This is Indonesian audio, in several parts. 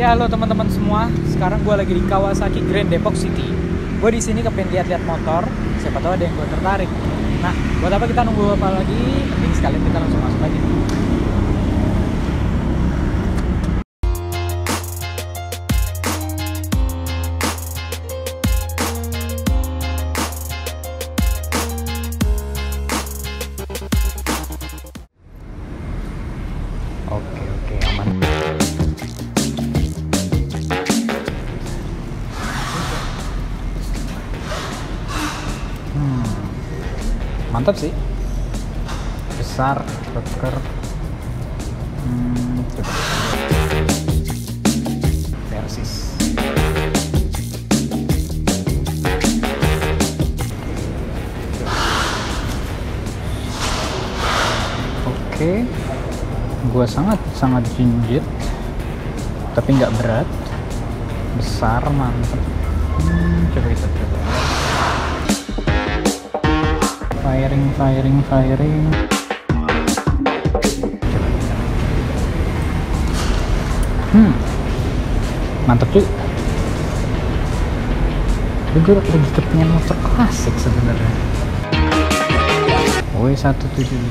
Ya halo teman-teman semua, sekarang gue lagi di Kawasaki Grand Depok City. Gue di sini kepengen lihat-lihat motor, siapa tahu ada yang gue tertarik. Nah, buat apa kita nunggu apa lagi? Mending sekalian kita langsung masuk aja. Oke, aman. Mantap sih. Besar, keker. Coba. Persis. Oke. Gua sangat jinjit, tapi nggak berat, besar, mantep. Coba kita coba. Firing. Mantep cuy. Gue lagi kepengen motor klasik sebenarnya. W175.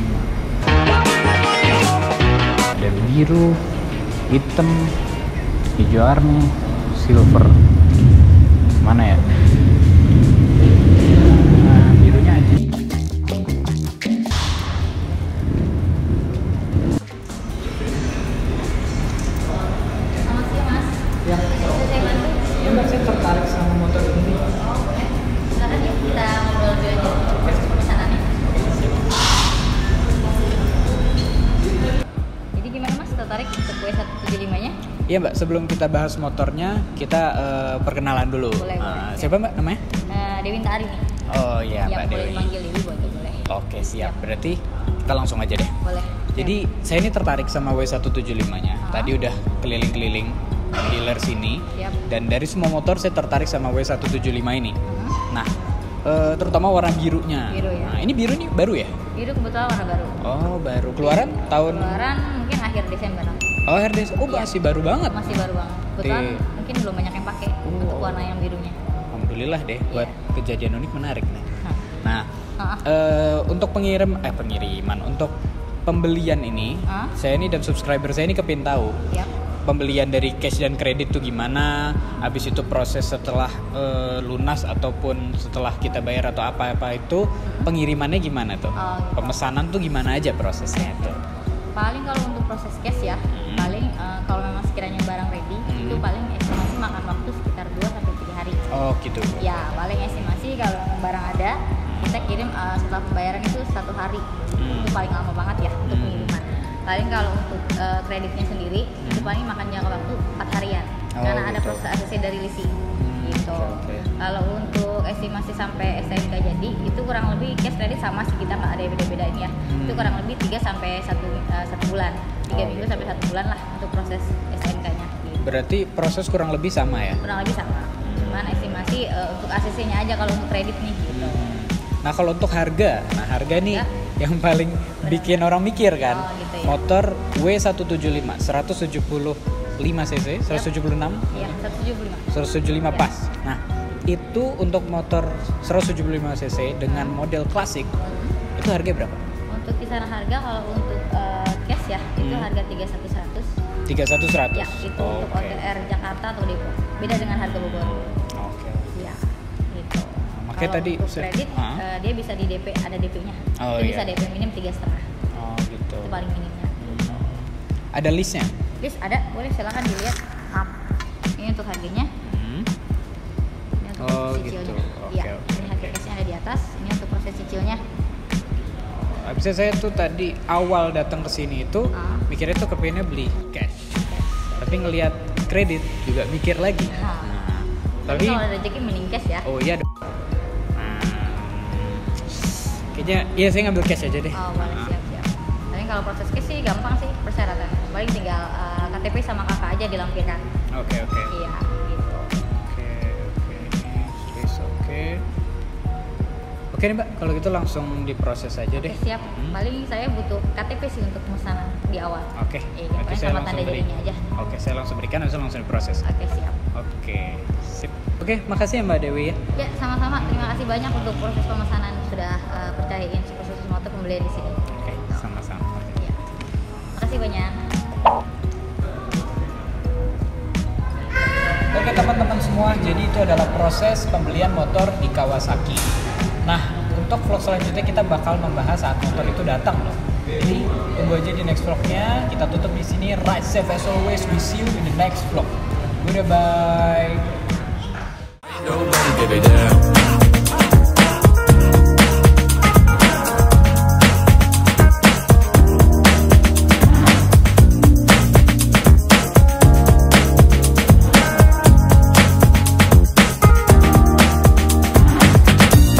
Ada biru, hitam, hijau army, silver. Mana ya? Nah, birunya aja. Selamat siang, Mas. Ya. Mbak, saya tertarik sama motor ini. Oh, oke. Silahkan ya, kita ngobrol dulu aja. Tertarik untuk W175-nya? Iya Mbak, sebelum kita bahas motornya, kita perkenalan dulu. Boleh. Siapa Mbak namanya? Dewi Ntari nih. Oh iya Mbak Dewi. Boleh dipanggil Dewi, boleh. Oke siap. Berarti kita langsung aja deh. Boleh. Jadi saya ini tertarik sama W175-nya. Tadi udah keliling-keliling dealer sini. Siap. Dan dari semua motor saya tertarik sama W175 ini. Nah, terutama warna birunya. Biru ya. Nah, ini biru nih baru ya? Biru kebetulan warna baru. Oh, baru. Keluaran tahun? Keluaran mungkin akhir Desember. Oh, akhir Desember. Oh, masih baru banget. Masih baru banget. Kebetulan mungkin belum banyak yang pakai untuk warna yang birunya. Alhamdulillah deh buat kejadian unik menarik nih. Nah, untuk pengiriman untuk pembelian ini, saya ini dan subscriber saya ini kepin tahu. Yep. Pembelian dari cash dan kredit tuh gimana? Habis itu proses setelah lunas ataupun setelah kita bayar atau apa-apa itu pengirimannya gimana tuh? Oh, gitu. Pemesanan tuh gimana aja prosesnya tuh? Paling kalau untuk proses cash ya, paling kalau memang sekiranya barang ready itu paling estimasi makan waktu sekitar 2-3 hari. Oh gitu. Ya paling estimasi kalau barang ada kita kirim setelah pembayaran itu 1 hari. Itu paling lama banget ya untuk pengiriman. Paling kalau untuk kreditnya sendiri itu paling makan jangka waktu 4 harian. Oh, karena gitu. Ada proses ACC dari leasing gitu. Kalau untuk estimasi sampai STNK jadi itu kurang lebih cash kredit sama sih, kita nggak ada beda-bedain ya. Itu kurang lebih 3 sampai 1 bulan, 3 minggu gitu. Sampai 1 bulan lah untuk proses STNK-nya gitu. Berarti proses kurang lebih sama ya? Kurang lebih sama, cuman estimasi untuk ACC-nya aja kalau untuk kredit nih gitu. Nah kalau untuk harga, nih yang paling bikin orang mikir kan. Oh, gitu ya. Motor W175 175 cc, 176 ya, 175 pas. Nah itu untuk motor 175 cc dengan model klasik itu harganya berapa? Untuk kisaran harga kalau untuk cash ya itu harga 3.100. 3.100 ya itu. Untuk OTR Jakarta atau Depok beda dengan harga Bogor. Kalau tadi kredit dia bisa di DP, ada DP-nya. Oh, bisa DP minim 3,5. Oh gitu. Itu paling minimnya. Ada listnya? List ada, boleh silakan dilihat. Ini untuk harganya. Ini untuk cicilnya. Iya. Ini harga cashnya ada di atas. Ini untuk proses cicilnya. Habisnya saya tuh tadi awal datang ke sini itu mikirnya tuh kepengennya beli cash. Tapi ngelihat kredit juga mikir lagi. Tapi kalau ada rezeki mending cash ya. Oh iya. Iya, saya ngambil cash aja deh. Oh, boleh, siap-siap. Tapi kalau proses cash sih gampang sih persyaratan. Paling tinggal KTP sama KK aja dilampirkan. Oke. Iya, gitu. Oke. Oke nih Mbak, kalau gitu langsung diproses aja deh. Oke, siap, paling saya butuh KTP sih untuk pemesanan di awal. Oke, berarti saya langsung berikan aja. Oke, saya langsung berikan, langsung diproses. Oke, siap. Oke, sip. Oke, makasih ya Mbak Dewi ya. Ya, sama-sama, terima kasih banyak untuk proses pemesanan. Sudah percayain proses motor pembelian di sini. Oke, sama-sama ya. Makasih banyak. Oke teman-teman semua, jadi itu adalah proses pembelian motor di Kawasaki. Nah, untuk vlog selanjutnya kita bakal membahas saat motor itu datang loh. Jadi tunggu aja di next vlognya. Kita tutup di sini. Ride safe as always. We see you in the next vlog. Goodbye.